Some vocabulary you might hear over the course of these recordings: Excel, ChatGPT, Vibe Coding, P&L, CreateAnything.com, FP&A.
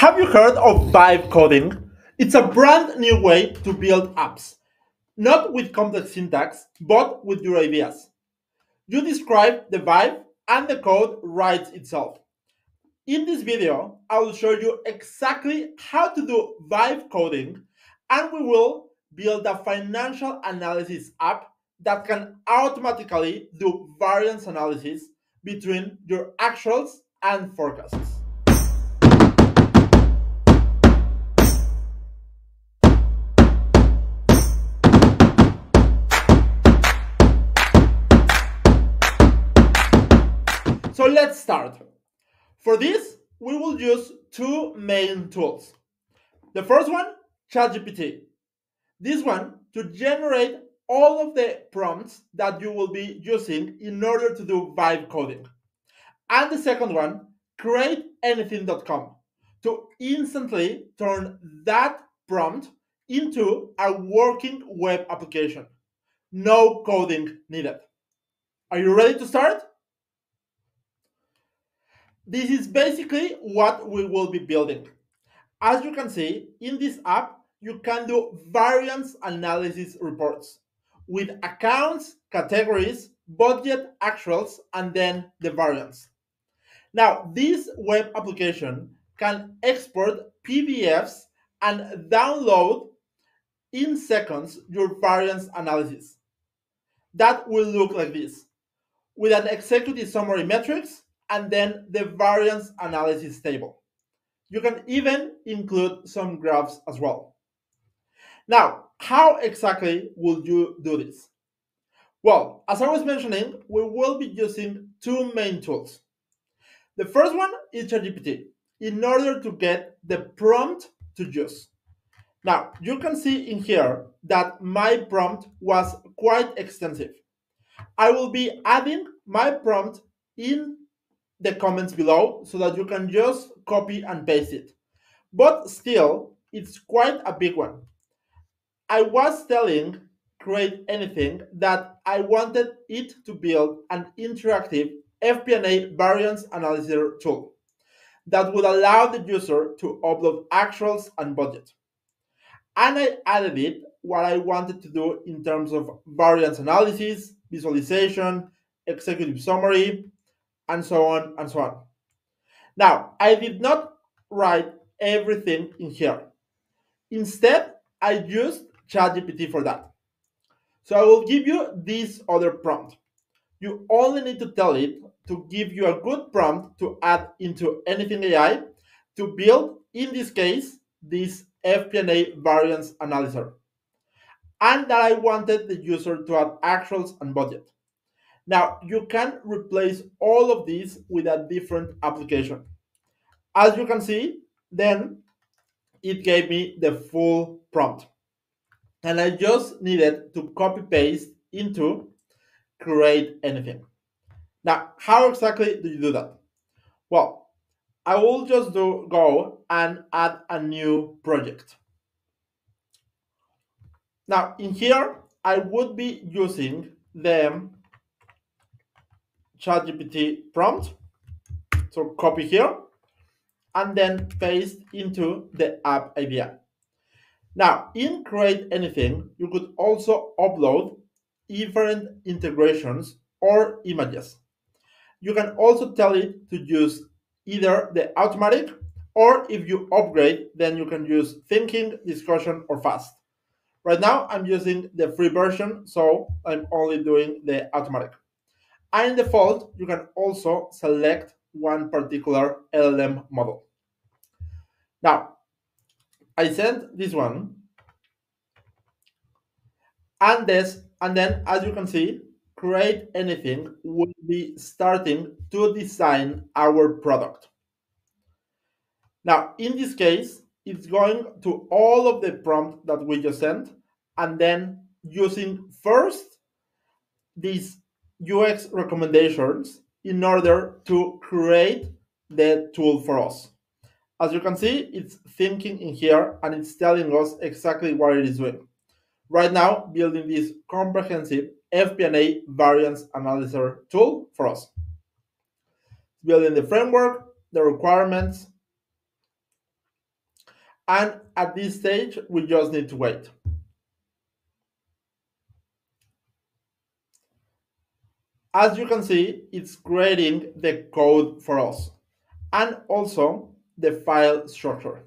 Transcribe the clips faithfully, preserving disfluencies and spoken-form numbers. Have you heard of Vibe Coding? It's a brand new way to build apps, not with complex syntax, but with your ideas. You describe the vibe and the code writes itself. In this video, I will show you exactly how to do vibe coding, and we will build a financial analysis app that can automatically do variance analysis between your actuals and forecasts. So let's start. For this, we will use two main tools. The first one, ChatGPT. This one to generate all of the prompts that you will be using in order to do vibe coding. And the second one, Create Anything dot com, to instantly turn that prompt into a working web application. No coding needed. Are you ready to start? This is basically what we will be building. As you can see, in this app, you can do variance analysis reports with accounts, categories, budget, actuals, and then the variance. Now, this web application can export P D Fs and download in seconds your variance analysis. That will look like this, with an executive summary matrix, and then the variance analysis table. You can even include some graphs as well. Now, how exactly will you do this? Well, as I was mentioning, we will be using two main tools. The first one is ChatGPT, in order to get the prompt to use. Now, you can see in here that my prompt was quite extensive. I will be adding my prompt in the comments below so that you can just copy and paste it. But still, it's quite a big one. I was telling Create Anything that I wanted it to build an interactive F P and A variance analysis tool that would allow the user to upload actuals and budget. And I added it what I wanted to do in terms of variance analysis, visualization, executive summary, and so on and so on. Now, I did not write everything in here. Instead, I used ChatGPT for that. So I will give you this other prompt. You only need to tell it to give you a good prompt to add into Anything A I to build, in this case, this F P and A variance analyzer, and that I wanted the user to add actuals and budget. Now, you can replace all of these with a different application. As you can see, then it gave me the full prompt. And I just needed to copy paste into Create Anything. Now, how exactly do you do that? Well, I will just do go and add a new project. Now, in here, I would be using the ChatGPT prompt, so copy here, and then paste into the app idea. Now, in Create Anything, you could also upload different integrations or images. You can also tell it to use either the automatic, or if you upgrade, then you can use thinking, discussion, or fast. Right now, I'm using the free version, so I'm only doing the automatic. And in default, you can also select one particular L L M model. Now, I sent this one, and this, and then as you can see, Create Anything will be starting to design our product. Now, in this case, it's going to all of the prompts that we just sent, and then using first this U X recommendations in order to create the tool for us. As you can see, it's thinking in here and it's telling us exactly what it is doing. Right now, building this comprehensive F P and A variance analyzer tool for us. Building the framework, the requirements, And at this stage, we just need to wait. As you can see, it's creating the code for us and also the file structure.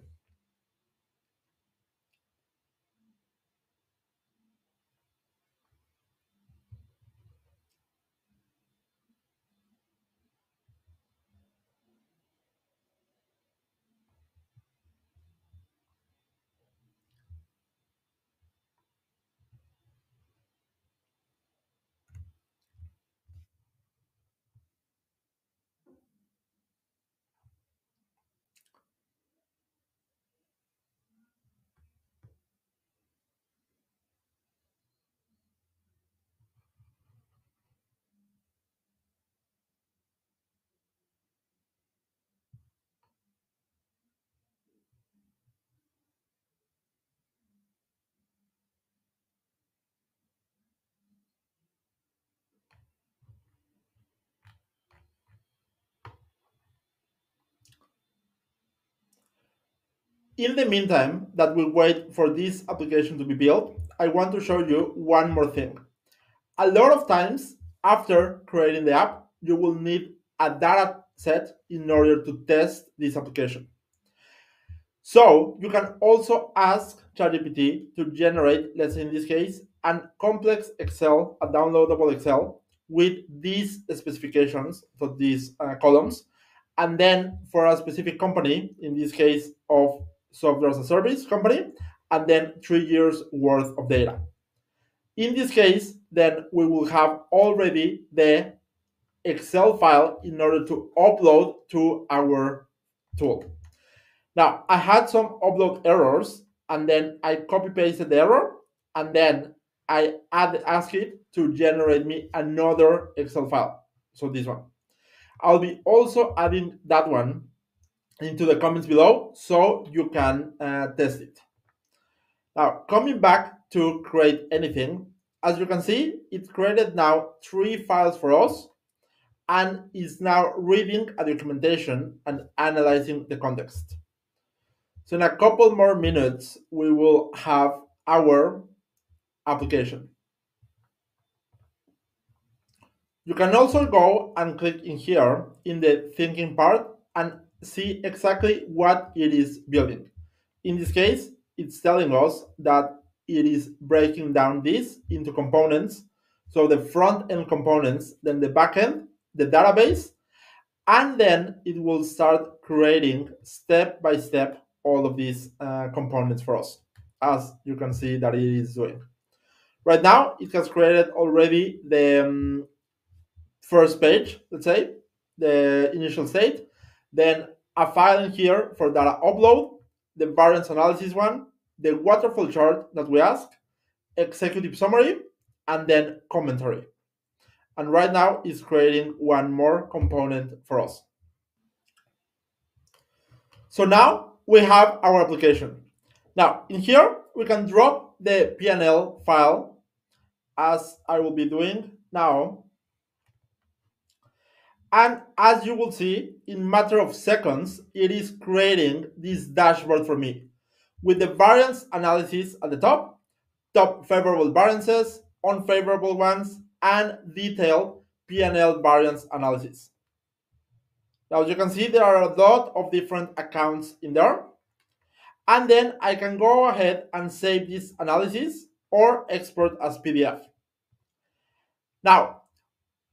In the meantime, that we wait for this application to be built, I want to show you one more thing. A lot of times after creating the app, you will need a data set in order to test this application. So you can also ask ChatGPT to generate, let's say in this case, a complex Excel, a downloadable Excel with these specifications for these uh, columns. And then for a specific company, in this case of software as a service company, and then three years worth of data. In this case, then we will have already the Excel file in order to upload to our tool. Now, I had some upload errors, and then I copy pasted the error, and then I add, ask it to generate me another Excel file. So this one. I'll be also adding that one into the comments below so you can uh, test it. Now, coming back to Create Anything, as you can see, it created now three files for us and is now reading a documentation and analyzing the context. So in a couple more minutes, we will have our application. You can also go and click in here in the thinking part and see exactly what it is building. In this case, it's telling us that it is breaking down this into components. So the front end components, then the back end, the database, and then it will start creating step by step all of these uh, components for us, as you can see that it is doing. Right now, it has created already the um, first page, let's say, the initial state, then a file in here for data upload, the variance analysis one, the waterfall chart that we asked, executive summary, and then commentary. And right now it's creating one more component for us. So now we have our application. Now in here, we can drop the P and L file as I will be doing now. And as you will see, in a matter of seconds, it is creating this dashboard for me with the variance analysis at the top, top favorable variances, unfavorable ones, and detailed P and L variance analysis. Now, as you can see, there are a lot of different accounts in there. And then I can go ahead and save this analysis or export as P D F. Now,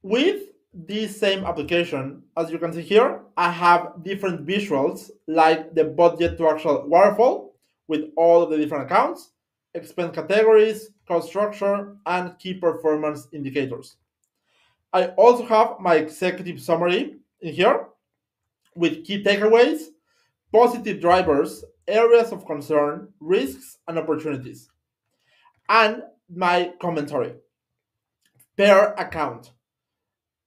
with this same application, as you can see here, I have different visuals like the budget to actual waterfall with all of the different accounts, expense categories, cost structure, and key performance indicators. I also have my executive summary in here with key takeaways, positive drivers, areas of concern, risks, and opportunities, and my commentary per account.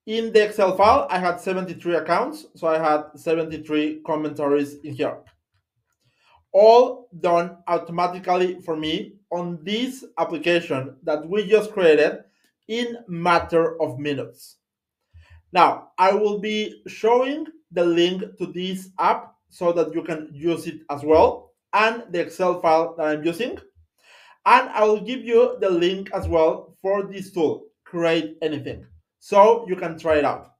In the Excel file, I had seventy-three accounts, so I had seventy-three commentaries in here. All done automatically for me on this application that we just created in a matter of minutes. Now, I will be showing the link to this app so that you can use it as well and the Excel file that I'm using. And I will give you the link as well for this tool, Create Anything, so you can try it out.